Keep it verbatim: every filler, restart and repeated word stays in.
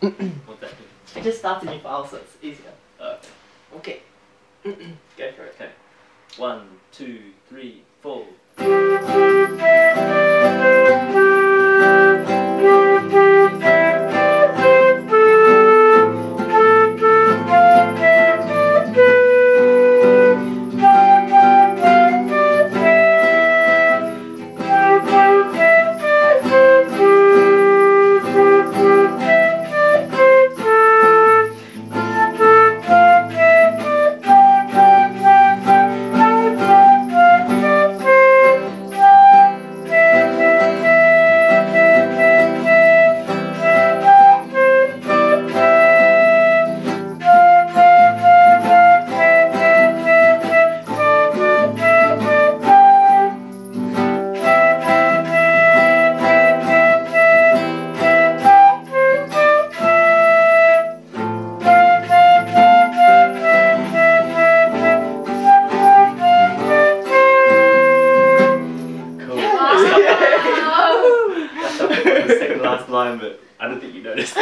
What's that do? I just started new file, so it's easier. Oh, okay. Okay. Go for it. Okay. One, two, three, four. Last line, but I don't think you noticed.